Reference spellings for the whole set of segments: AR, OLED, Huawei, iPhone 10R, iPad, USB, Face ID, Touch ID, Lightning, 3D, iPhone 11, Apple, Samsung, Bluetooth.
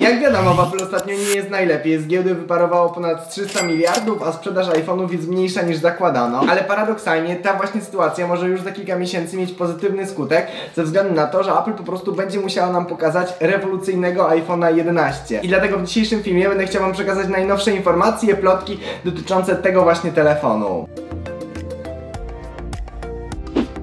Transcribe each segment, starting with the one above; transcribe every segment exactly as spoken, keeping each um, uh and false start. Jak wiadomo, w Apple ostatnio nie jest najlepiej. Z giełdy wyparowało ponad trzysta miliardów, a sprzedaż iPhone'ów jest mniejsza niż zakładano. Ale paradoksalnie ta właśnie sytuacja może już za kilka miesięcy mieć pozytywny skutek, ze względu na to, że Apple po prostu będzie musiało nam pokazać rewolucyjnego iPhone'a jedenaście. I dlatego w dzisiejszym filmie będę chciał wam przekazać najnowsze informacje, plotki dotyczące tego właśnie telefonu.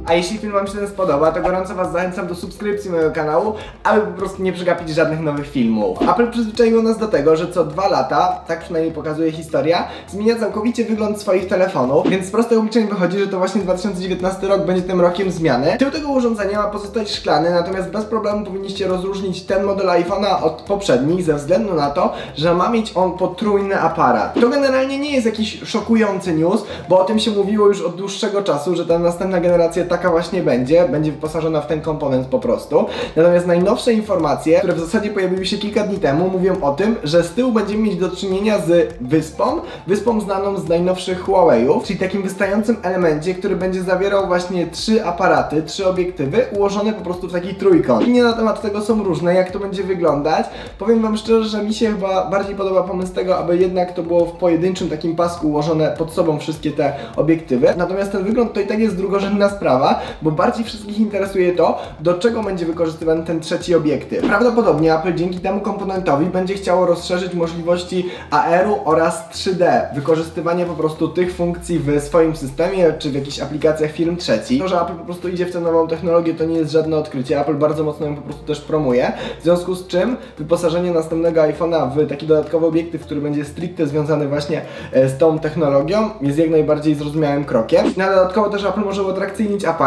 A jeśli film wam się ten spodoba, to gorąco was zachęcam do subskrypcji mojego kanału, aby po prostu nie przegapić żadnych nowych filmów. Apple przyzwyczaiło nas do tego, że co dwa lata, tak przynajmniej pokazuje historia, zmienia całkowicie wygląd swoich telefonów, więc z prostych obliczeń wychodzi, że to właśnie dwa tysiące dziewiętnasty rok będzie tym rokiem zmiany. Tył tego urządzenia ma pozostać szklany, natomiast bez problemu powinniście rozróżnić ten model iPhone'a od poprzednich, ze względu na to, że ma mieć on potrójny aparat. To generalnie nie jest jakiś szokujący news, bo o tym się mówiło już od dłuższego czasu, że ta następna generacja tak taka właśnie będzie, będzie wyposażona w ten komponent po prostu. Natomiast najnowsze informacje, które w zasadzie pojawiły się kilka dni temu, mówią o tym, że z tyłu będziemy mieć do czynienia z wyspą, wyspą znaną z najnowszych Huawei'ów, czyli takim wystającym elemencie, który będzie zawierał właśnie trzy aparaty, trzy obiektywy, ułożone po prostu w taki trójkąt. Opinie na temat tego są różne, jak to będzie wyglądać. Powiem wam szczerze, że mi się chyba bardziej podoba pomysł tego, aby jednak to było w pojedynczym takim pasku ułożone pod sobą wszystkie te obiektywy. Natomiast ten wygląd to i tak jest drugorzędna sprawa, bo bardziej wszystkich interesuje to, do czego będzie wykorzystywany ten trzeci obiektyw. Prawdopodobnie Apple dzięki temu komponentowi będzie chciało rozszerzyć możliwości A R-u oraz trzy D, wykorzystywanie po prostu tych funkcji w swoim systemie, czy w jakichś aplikacjach firm trzecich. To, że Apple po prostu idzie w tę nową technologię, to nie jest żadne odkrycie. Apple bardzo mocno ją po prostu też promuje, w związku z czym wyposażenie następnego iPhone'a w taki dodatkowy obiektyw, który będzie stricte związany właśnie z tą technologią, jest jak najbardziej zrozumiałym krokiem. No, a dodatkowo też Apple może uatrakcyjnić aparat,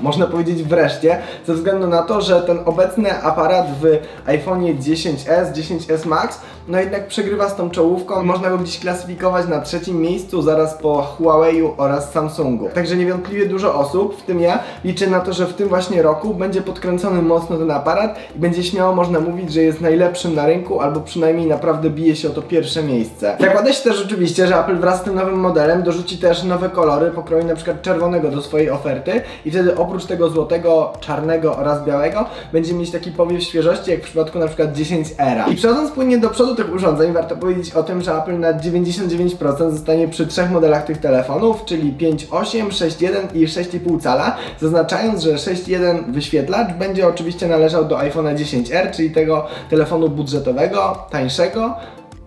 można powiedzieć wreszcie, ze względu na to, że ten obecny aparat w iPhone'ie dziesięć S, dziesięć S Max, no jednak przegrywa z tą czołówką. Można go gdzieś klasyfikować na trzecim miejscu, zaraz po Huawei'u oraz Samsungu. Także niewątpliwie dużo osób, w tym ja, liczy na to, że w tym właśnie roku będzie podkręcony mocno ten aparat i będzie śmiało można mówić, że jest najlepszym na rynku, albo przynajmniej naprawdę bije się o to pierwsze miejsce. Zakłada się też oczywiście, że Apple wraz z tym nowym modelem dorzuci też nowe kolory, pokroi na przykład czerwonego do swojej oferty, i wtedy oprócz tego złotego, czarnego oraz białego będziemy mieć taki powiew świeżości, jak w przypadku na przykład dziesięć era. I przechodząc płynnie do przodu tych urządzeń, warto powiedzieć o tym, że Apple na dziewięćdziesiąt dziewięć procent zostanie przy trzech modelach tych telefonów, czyli pięć, osiem, sześć, jeden i sześć i pół cala, zaznaczając, że sześć jeden wyświetlacz będzie oczywiście należał do iPhone'a dziesięć R, czyli tego telefonu budżetowego, tańszego,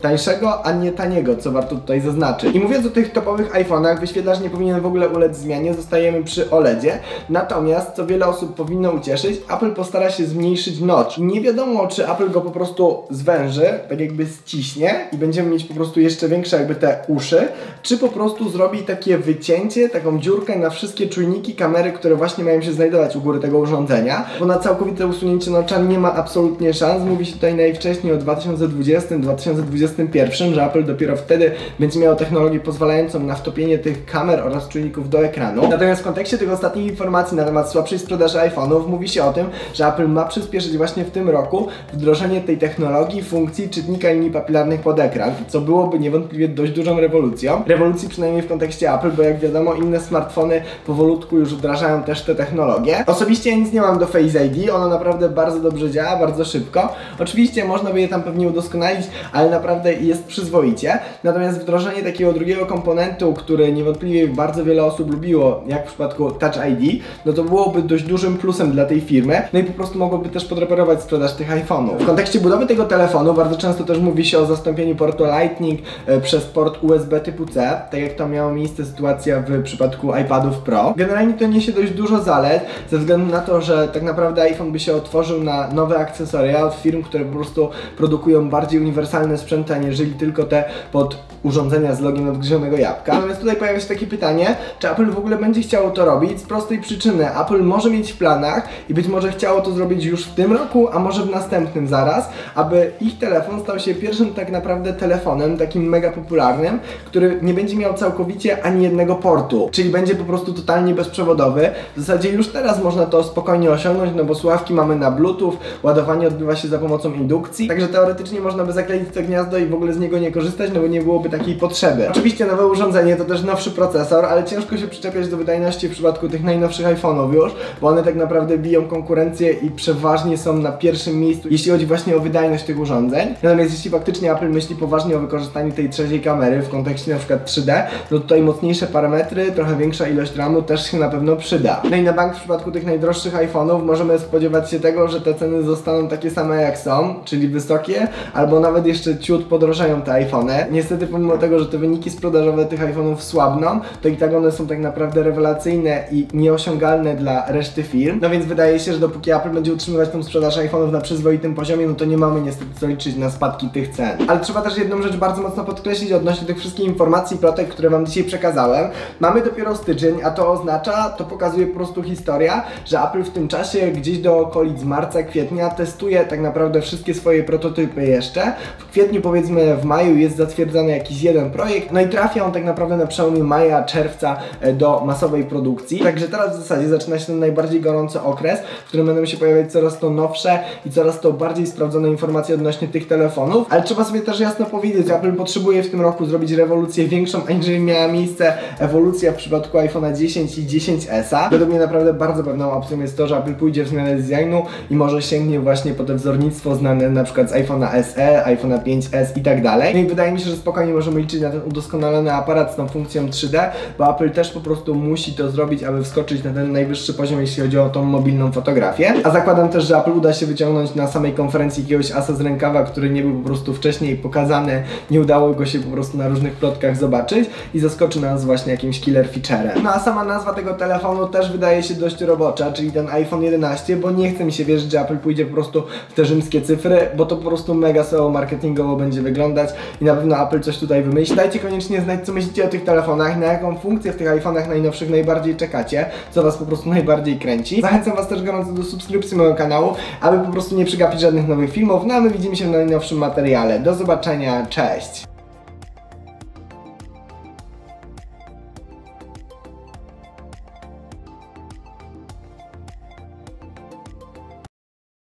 tańszego, a nie taniego, co warto tutaj zaznaczyć. I mówiąc o tych topowych iPhone'ach, wyświetlacz nie powinien w ogóle ulec zmianie, zostajemy przy OLEDzie. Natomiast, co wiele osób powinno ucieszyć, Apple postara się zmniejszyć notch. Nie wiadomo, czy Apple go po prostu zwęży, tak jakby ściśnie i będziemy mieć po prostu jeszcze większe jakby te uszy, czy po prostu zrobi takie wycięcie, taką dziurkę na wszystkie czujniki kamery, które właśnie mają się znajdować u góry tego urządzenia, bo na całkowite usunięcie notcha nie ma absolutnie szans. Mówi się tutaj najwcześniej o dwa tysiące dwudziestym, dwa tysiące dwudziestym pierwszym, że Apple dopiero wtedy będzie miało technologię pozwalającą na wtopienie tych kamer oraz czujników do ekranu. Natomiast w kontekście tych ostatnich informacji na temat słabszej sprzedaży iPhone'ów mówi się o tym, że Apple ma przyspieszyć właśnie w tym roku wdrożenie tej technologii funkcji czytnika linii papilarnych pod ekran, co byłoby niewątpliwie dość dużą rewolucją. Rewolucji przynajmniej w kontekście Apple, bo jak wiadomo inne smartfony powolutku już wdrażają też te technologie. Osobiście ja nic nie mam do Face I D, ono naprawdę bardzo dobrze działa, bardzo szybko. Oczywiście można by je tam pewnie udoskonalić, ale naprawdę jest przyzwoicie. Natomiast wdrożenie takiego drugiego komponentu, który niewątpliwie bardzo wiele osób lubiło, jak w przypadku Touch I D, no to byłoby dość dużym plusem dla tej firmy, no i po prostu mogłoby też podreperować sprzedaż tych iPhone'ów. W kontekście budowy tego telefonu bardzo często też mówi się o zastąpieniu portu Lightning przez port U S B typu C, tak jak to miało miejsce sytuacja w przypadku iPadów Pro. Generalnie to niesie dość dużo zalet, ze względu na to, że tak naprawdę iPhone by się otworzył na nowe akcesoria od firm, które po prostu produkują bardziej uniwersalne sprzęty, jeżeli tylko te pod urządzenia z logiem odgrzewnego jabłka. Natomiast tutaj pojawia się takie pytanie, czy Apple w ogóle będzie chciało to robić? Z prostej przyczyny, Apple może mieć w planach i być może chciało to zrobić już w tym roku, a może w następnym zaraz, aby ich telefon stał się pierwszym tak naprawdę telefonem, takim mega popularnym, który nie będzie miał całkowicie ani jednego portu, czyli będzie po prostu totalnie bezprzewodowy. W zasadzie już teraz można to spokojnie osiągnąć, no bo słuchawki mamy na Bluetooth, ładowanie odbywa się za pomocą indukcji, także teoretycznie można by zakleić to gniazdo i w ogóle z niego nie korzystać, no bo nie byłoby takiej potrzeby. Oczywiście nowe urządzenie to też nowszy procesor, ale ciężko się przyczepiać do wydajności w przypadku tych najnowszych iPhone'ów już, bo one tak naprawdę biją konkurencję i przeważnie są na pierwszym miejscu, jeśli chodzi właśnie o wydajność tych urządzeń. Natomiast jeśli faktycznie Apple myśli poważnie o wykorzystaniu tej trzeciej kamery w kontekście na przykład trzy D, no tutaj mocniejsze parametry, trochę większa ilość ramu też się na pewno przyda. No i na bank w przypadku tych najdroższych iPhone'ów możemy spodziewać się tego, że te ceny zostaną takie same jak są, czyli wysokie, albo nawet jeszcze ciut podrożają te iPhone'y. Niestety pomimo tego, że te wyniki sprzedażowe tych iPhone'ów słabną, to i tak one są tak naprawdę rewelacyjne i nieosiągalne dla reszty firm. No więc wydaje się, że dopóki Apple będzie utrzymywać tą sprzedaż iPhone'ów na przyzwoitym poziomie, no to nie mamy niestety co liczyć na spadki tych cen. Ale trzeba też jedną rzecz bardzo mocno podkreślić odnośnie tych wszystkich informacji i plotek, które wam dzisiaj przekazałem. Mamy dopiero styczeń, a to oznacza, to pokazuje po prostu historia, że Apple w tym czasie gdzieś do okolic marca, kwietnia testuje tak naprawdę wszystkie swoje prototypy jeszcze. W kwietniu, powiedzmy w maju, jest zatwierdzany jakiś jeden projekt, no i trafia on tak naprawdę na przełomie maja, czerwca do masowej produkcji. Także teraz w zasadzie zaczyna się ten najbardziej gorący okres, w którym będą się pojawiać coraz to nowsze i coraz to bardziej sprawdzone informacje odnośnie tych telefonów. Ale trzeba sobie też jasno powiedzieć, Apple potrzebuje w tym roku zrobić rewolucję większą, aniżeli miała miejsce ewolucja w przypadku iPhone'a dziesięć i dziesięć S a. Według mnie naprawdę bardzo pewną opcją jest to, że Apple pójdzie w zmianę designu i może sięgnie właśnie po te wzornictwo znane na przykład z iPhone'a S E, iPhone'a pięć S i tak dalej. No i wydaje mi się, że spokojnie możemy liczyć na ten udoskonalony aparat z tą funkcją trzy D, bo Apple też po prostu musi to zrobić, aby wskoczyć na ten najwyższy poziom, jeśli chodzi o tą mobilną fotografię. A zakładam też, że Apple uda się wyciągnąć na samej konferencji jakiegoś asa z rękawa, który nie był po prostu wcześniej pokazany, nie udało go się po prostu na różnych plotkach zobaczyć i zaskoczy nas właśnie jakimś killer featurem. No a sama nazwa tego telefonu też wydaje się dość robocza, czyli ten iPhone jedenaście, bo nie chce mi się wierzyć, że Apple pójdzie po prostu w te rzymskie cyfry, bo to po prostu mega słabo marketingowo będzie wyglądać i na pewno Apple coś tutaj wymyśli. Dajcie koniecznie znać, co myślicie o tych telefonach, na jaką funkcję w tych iPhone'ach najnowszych najbardziej czekacie, co was po prostu najbardziej kręci. Zachęcam was też gorąco do subskrypcji mojego kanału, aby po prostu nie przegapić żadnych nowych filmów, no a my widzimy się w najnowszym materiale. Do zobaczenia, cześć!